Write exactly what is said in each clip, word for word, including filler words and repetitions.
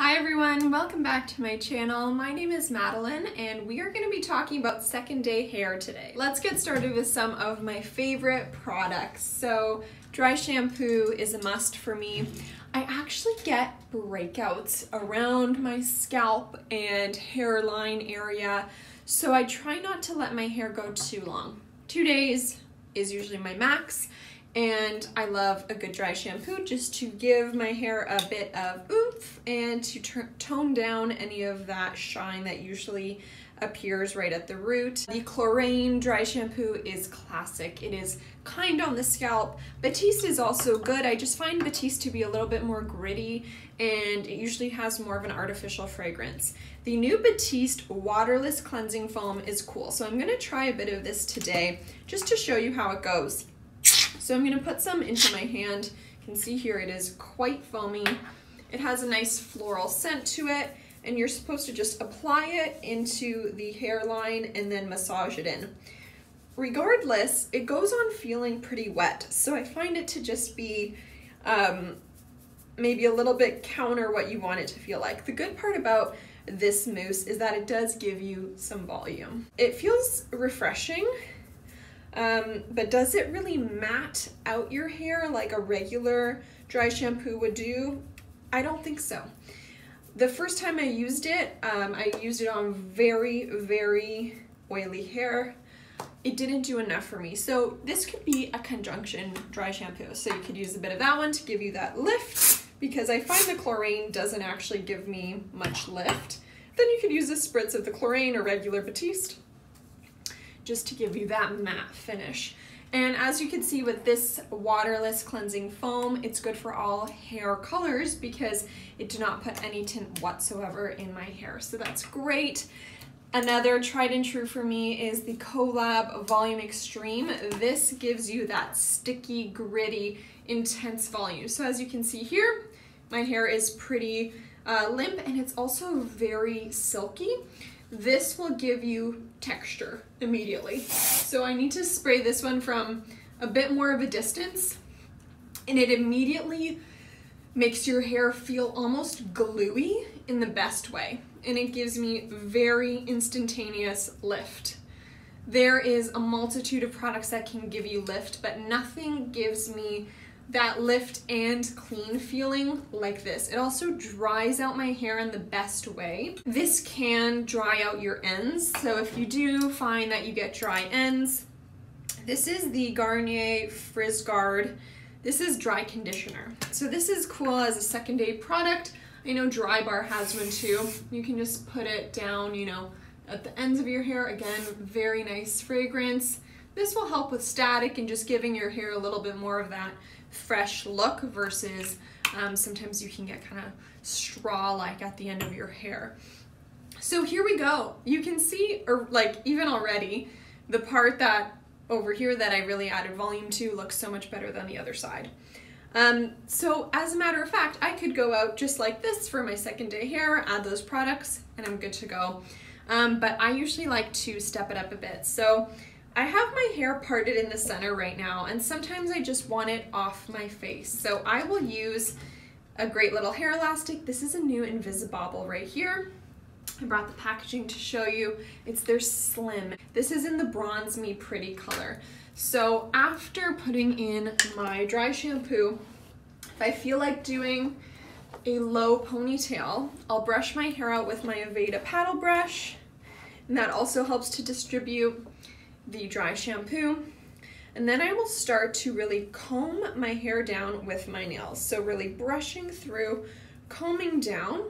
Hi everyone, welcome back to my channel. My name is Madeline and we are going to be talking about second day hair today. Let's get started with some of my favorite products. So dry shampoo is a must for me. I actually get breakouts around my scalp and hairline area, so I try not to let my hair go too long. Two days is usually my max. And I love a good dry shampoo just to give my hair a bit of oomph and to tone down any of that shine that usually appears right at the root. The Klorane dry shampoo is classic. It is kind on the scalp. Batiste is also good. I just find Batiste to be a little bit more gritty and it usually has more of an artificial fragrance. The new Batiste waterless cleansing foam is cool. So I'm going to try a bit of this today just to show you how it goes. So I'm going to put some into my hand. You can see here it is quite foamy. It has a nice floral scent to it, and you're supposed to just apply it into the hairline and then massage it in. Regardless, it goes on feeling pretty wet, so I find it to just be um, maybe a little bit counter what you want it to feel like. The good part about this mousse is that it does give you some volume. It feels refreshing. Um, but does it really matte out your hair like a regular dry shampoo would do? I don't think so. The first time I used it, um, I used it on very, very oily hair. It didn't do enough for me. So this could be a conjunction dry shampoo. So you could use a bit of that one to give you that lift, because I find the Klorane doesn't actually give me much lift. Then you could use a spritz of the Klorane or regular Batiste, just to give you that matte finish. And as you can see with this waterless cleansing foam, it's good for all hair colors because it did not put any tint whatsoever in my hair. So that's great. Another tried and true for me is the Colab Volume Extreme. This gives you that sticky, gritty, intense volume. So as you can see here, my hair is pretty uh, limp and it's also very silky. This will give you texture immediately. So I need to spray this one from a bit more of a distance and it immediately makes your hair feel almost gluey in the best way. And it gives me very instantaneous lift. There is a multitude of products that can give you lift, but nothing gives me that lift and clean feeling like this. It also dries out my hair in the best way. This can dry out your ends, so if you do find that you get dry ends, this is the Garnier Frizz Guard. This is dry conditioner. So this is cool as a second day product. I know Dry Bar has one too. You can just put it down, you know, at the ends of your hair. Again, very nice fragrance. This will help with static and just giving your hair a little bit more of that fresh look versus um, sometimes you can get kind of straw-like at the end of your hair. So here we go. You can see, or like even already, the part that over here that I really added volume to looks so much better than the other side. Um, so as a matter of fact, I could go out just like this for my second day hair, add those products, and I'm good to go. Um, but I usually like to step it up a bit. So I have my hair parted in the center right now, and sometimes I just want it off my face. So I will use a great little hair elastic. This is a new Invisibobble right here. I brought the packaging to show you. It's their Slim. This is in the Bronze Me Pretty color. So after putting in my dry shampoo, if I feel like doing a low ponytail, I'll brush my hair out with my Aveda paddle brush, and that also helps to distribute the dry shampoo, and then I will start to really comb my hair down with my nails. So really brushing through, combing down,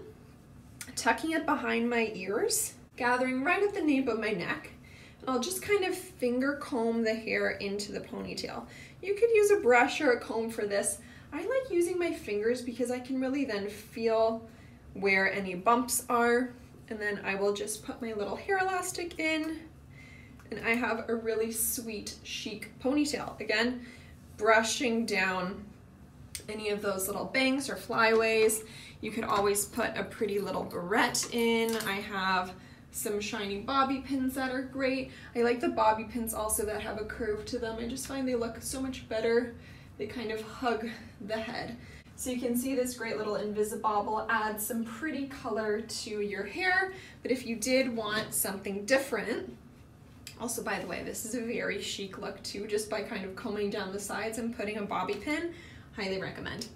tucking it behind my ears, gathering right at the nape of my neck, and I'll just kind of finger comb the hair into the ponytail. You could use a brush or a comb for this. I like using my fingers because I can really then feel where any bumps are, and then I will just put my little hair elastic in, and I have a really sweet chic ponytail. Again, brushing down any of those little bangs or flyaways. You could always put a pretty little barrette in. I have some shiny bobby pins that are great. I like the bobby pins also that have a curve to them. I just find they look so much better. They kind of hug the head. So you can see this great little Invisibobble adds some pretty color to your hair, but if you did want something different, also, by the way, this is a very chic look too, just by kind of combing down the sides and putting a bobby pin, highly recommend.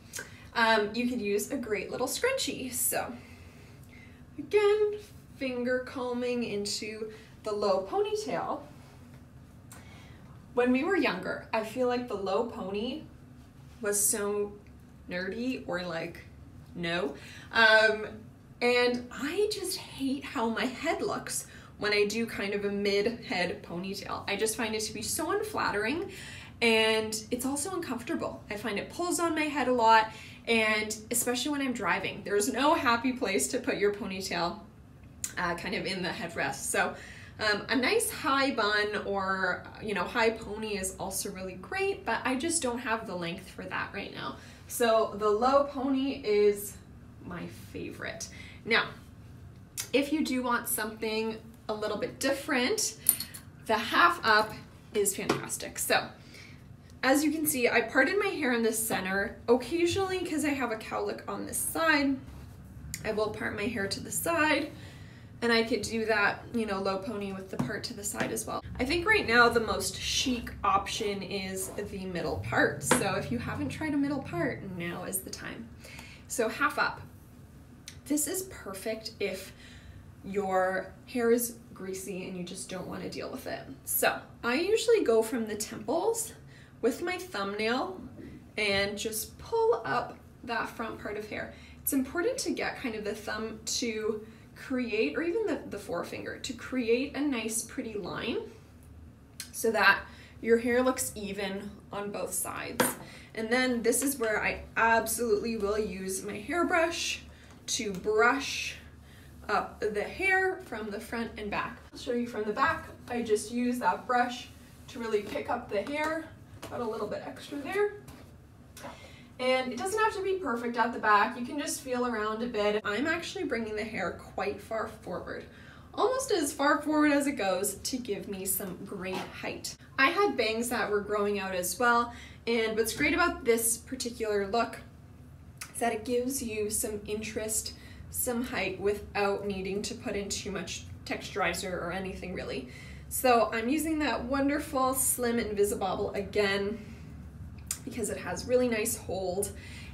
Um, you could use a great little scrunchie. So again, finger combing into the low ponytail. When we were younger, I feel like the low pony was so nerdy or like, no. Um, and I just hate how my head looks when I do kind of a mid-head ponytail. I just find it to be so unflattering, and it's also uncomfortable. I find it pulls on my head a lot, and especially when I'm driving, there's no happy place to put your ponytail uh, kind of in the headrest. So um, a nice high bun or, you know, high pony is also really great, but I just don't have the length for that right now. So the low pony is my favorite. Now, if you do want something a little bit different, the half up is fantastic. So as you can see, I parted my hair in the center occasionally because I have a cowlick on this side. I will part my hair to the side, and I could do that, you know, low pony with the part to the side as well. I think right now the most chic option is the middle part. So if you haven't tried a middle part, now is the time. So half up. This is perfect if your hair is greasy and you just don't want to deal with it. So I usually go from the temples with my thumbnail and just pull up that front part of hair. It's important to get kind of the thumb to create, or even the, the forefinger, to create a nice pretty line so that your hair looks even on both sides. And then this is where I absolutely will use my hairbrush to brush up the hair from the front and back. I'll show you from the back. I just use that brush to really pick up the hair. Got a little bit extra there. And it doesn't have to be perfect at the back. You can just feel around a bit. I'm actually bringing the hair quite far forward, almost as far forward as it goes, to give me some great height. I had bangs that were growing out as well, and what's great about this particular look is that it gives you some interest, some height, without needing to put in too much texturizer or anything really. So I'm using that wonderful slim Invisibobble again because it has really nice hold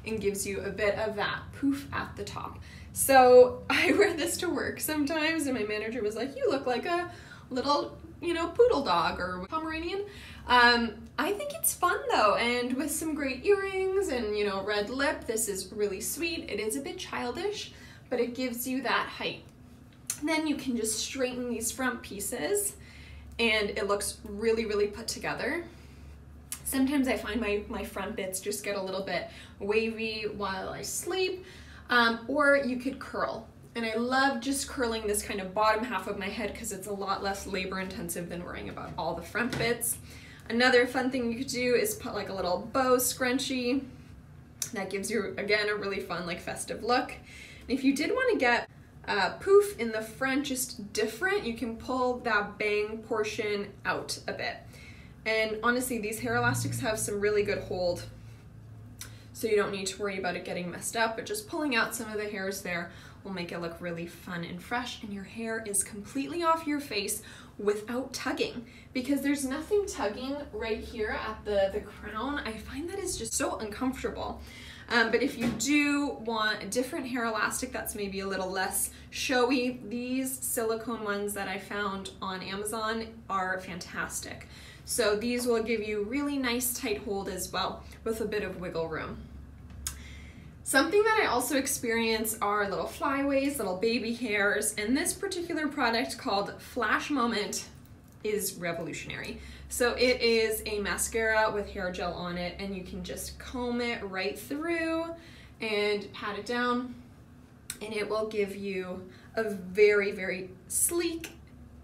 and gives you a bit of that poof at the top. So I wear this to work sometimes, and my manager was like, you look like a little, you know, poodle dog or Pomeranian. Um, I think it's fun though, and with some great earrings and, you know, red lip, this is really sweet. It is a bit childish, but it gives you that height. And then you can just straighten these front pieces and it looks really, really put together. Sometimes I find my, my front bits just get a little bit wavy while I sleep, um, or you could curl. And I love just curling this kind of bottom half of my head because it's a lot less labor intensive than worrying about all the front bits. Another fun thing you could do is put like a little bow scrunchie. That gives you, again, a really fun, like, festive look. And if you did want to get Uh, poof in the front, just different, you can pull that bang portion out a bit. And honestly, these hair elastics have some really good hold, so you don't need to worry about it getting messed up, but just pulling out some of the hairs there will make it look really fun and fresh, and your hair is completely off your face without tugging, because there's nothing tugging right here at the, the crown. I find that is just so uncomfortable. Um, but if you do want a different hair elastic that's maybe a little less showy, these silicone ones that I found on Amazon are fantastic. So these will give you really nice tight hold as well, with a bit of wiggle room. Something that I also experience are little flyaways, little baby hairs, and this particular product called Flash Moment is revolutionary. So it is a mascara with hair gel on it, and you can just comb it right through and pat it down, and it will give you a very, very sleek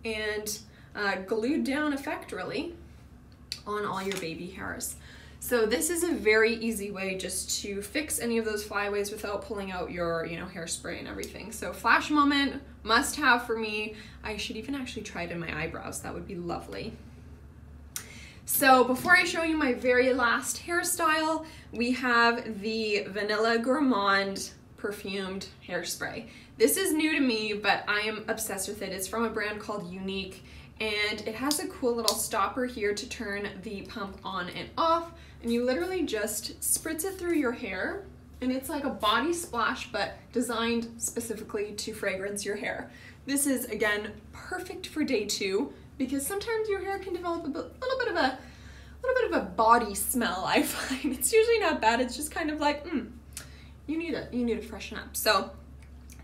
and uh, glued down effect really on all your baby hairs. So this is a very easy way just to fix any of those flyaways without pulling out your, you know, hairspray and everything. So Flash Moment, must have for me. I should even actually try it in my eyebrows. That would be lovely. So before I show you my very last hairstyle, we have the Vanilla Gourmand perfumed hairspray. This is new to me, but I am obsessed with it. It's from a brand called Unique, and it has a cool little stopper here to turn the pump on and off, and you literally just spritz it through your hair, and it's like a body splash, but designed specifically to fragrance your hair. This is, again, perfect for day two, because sometimes your hair can develop a bit, little bit of a little bit of a body smell, I find. It's usually not bad, it's just kind of like, mm, you need it, you need to freshen up. So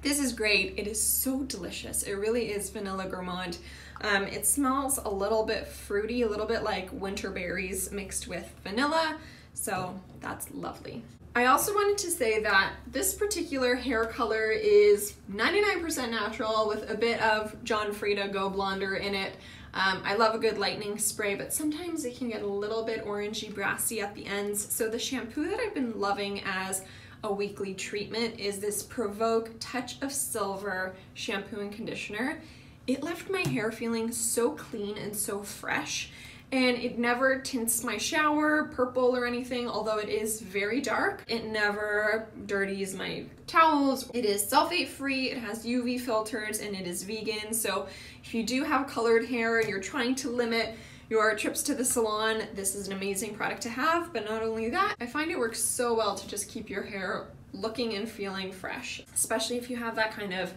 this is great. It is so delicious. It really is Vanilla Gourmand. Um, it smells a little bit fruity, a little bit like winter berries mixed with vanilla. So that's lovely. I also wanted to say that this particular hair color is ninety-nine percent natural with a bit of John Frieda Go Blonder in it. Um, I love a good lightning spray, but sometimes it can get a little bit orangey brassy at the ends. So the shampoo that I've been loving as a weekly treatment is this Provoke Touch of Silver shampoo and conditioner. It left my hair feeling so clean and so fresh, and it never tints my shower purple or anything, although it is very dark. It never dirties my towels. It is sulfate free, it has U V filters, and it is vegan. So if you do have colored hair and you're trying to limit your trips to the salon, this is an amazing product to have. But not only that, I find it works so well to just keep your hair looking and feeling fresh, especially if you have that kind of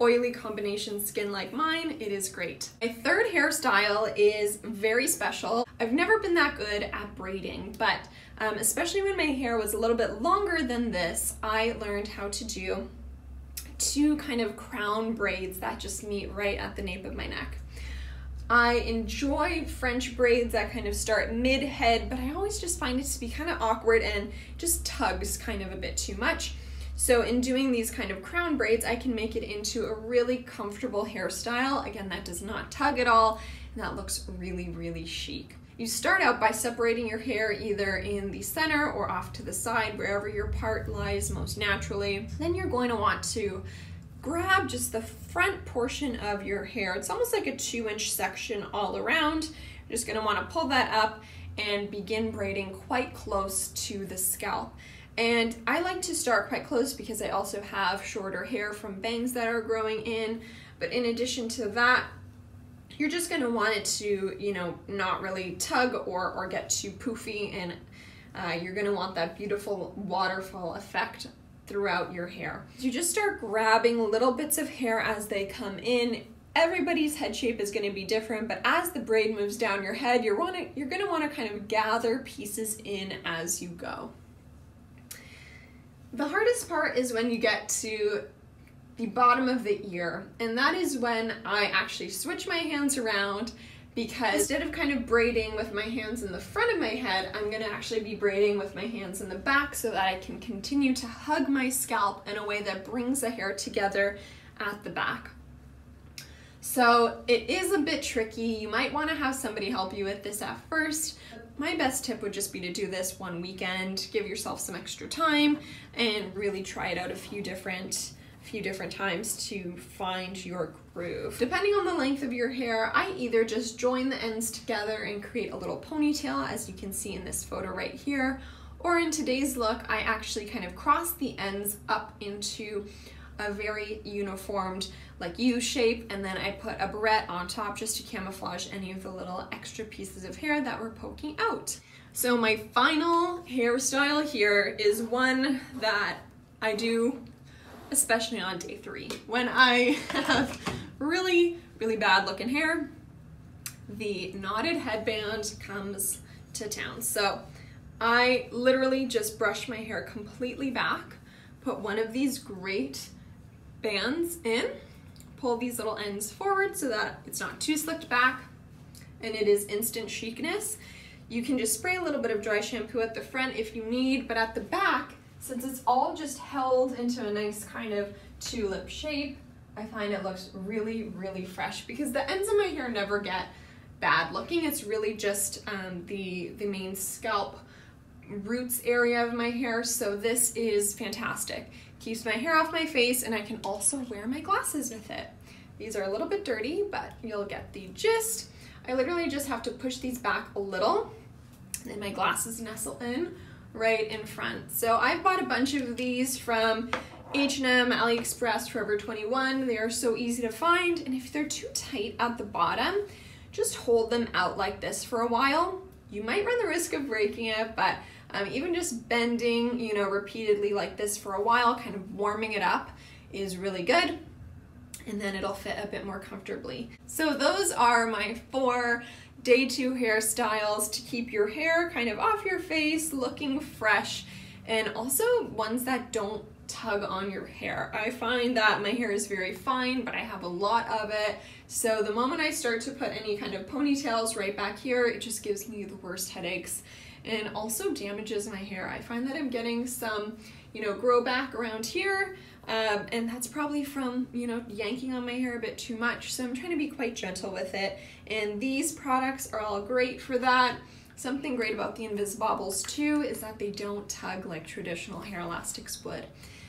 oily combination skin like mine. It is great. My third hairstyle is very special. I've never been that good at braiding, but um, especially when my hair was a little bit longer than this, I learned how to do two kind of crown braids that just meet right at the nape of my neck. I enjoy French braids that kind of start mid-head, but I always just find it to be kind of awkward and just tugs kind of a bit too much. So in doing these kind of crown braids, I can make it into a really comfortable hairstyle. Again, that does not tug at all, and that looks really, really chic. You start out by separating your hair either in the center or off to the side, wherever your part lies most naturally. Then you're going to want to grab just the front portion of your hair. It's almost like a two inch section all around. You're just gonna wanna pull that up and begin braiding quite close to the scalp. And I like to start quite close because I also have shorter hair from bangs that are growing in. But in addition to that, you're just gonna want it to, you know, not really tug or, or get too poofy, and uh, you're gonna want that beautiful waterfall effect throughout your hair. You just start grabbing little bits of hair as they come in. Everybody's head shape is going to be different, but as the braid moves down your head, you're wanna, you're going to want to kind of gather pieces in as you go. The hardest part is when you get to the bottom of the ear, and that is when I actually switch my hands around, because instead of kind of braiding with my hands in the front of my head, I'm gonna actually be braiding with my hands in the back so that I can continue to hug my scalp in a way that brings the hair together at the back. So it is a bit tricky. You might wanna have somebody help you with this at first. My best tip would just be to do this one weekend, give yourself some extra time, and really try it out a few different few different times to find your groove. Depending on the length of your hair, I either just join the ends together and create a little ponytail, as you can see in this photo right here, or in today's look, I actually kind of cross the ends up into a very uniformed like U shape, and then I put a barrette on top just to camouflage any of the little extra pieces of hair that were poking out. So my final hairstyle here is one that I do especially on day three. When I have really, really bad looking hair, the knotted headband comes to town. So I literally just brush my hair completely back, put one of these great bands in, pull these little ends forward so that it's not too slicked back, and it is instant chicness. You can just spray a little bit of dry shampoo at the front if you need, but at the back, since it's all just held into a nice kind of tulip shape, I find it looks really, really fresh, because the ends of my hair never get bad looking. It's really just um, the, the main scalp roots area of my hair. So this is fantastic. Keeps my hair off my face, and I can also wear my glasses with it. These are a little bit dirty, but you'll get the gist. I literally just have to push these back a little, and then my glasses nestle in right in front. So I've bought a bunch of these from H and M, AliExpress, Forever twenty-one. They are so easy to find, and if they're too tight at the bottom, just hold them out like this for a while. You might run the risk of breaking it, but um, even just bending, you know, repeatedly like this for a while, kind of warming it up, is really good, and then it'll fit a bit more comfortably. So those are my four day two hairstyles to keep your hair kind of off your face, looking fresh, and also ones that don't tug on your hair. I find that my hair is very fine, but I have a lot of it, so the moment I start to put any kind of ponytails right back here, it just gives me the worst headaches and also damages my hair. I find that I'm getting some, you know, grow back around here, um, and that's probably from, you know, yanking on my hair a bit too much, so I'm trying to be quite gentle with it, and these products are all great for that. Something great about the Invisibobbles too is that they don't tug like traditional hair elastics would.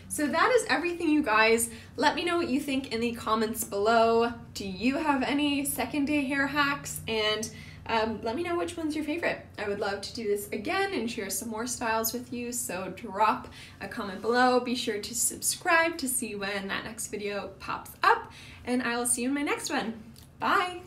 So that is everything, you guys. Let me know what you think in the comments below. Do you have any second day hair hacks? And um, let me know which one's your favorite. I would love to do this again and share some more styles with you, so drop a comment below. Be sure to subscribe to see when that next video pops up, and I will see you in my next one. Bye!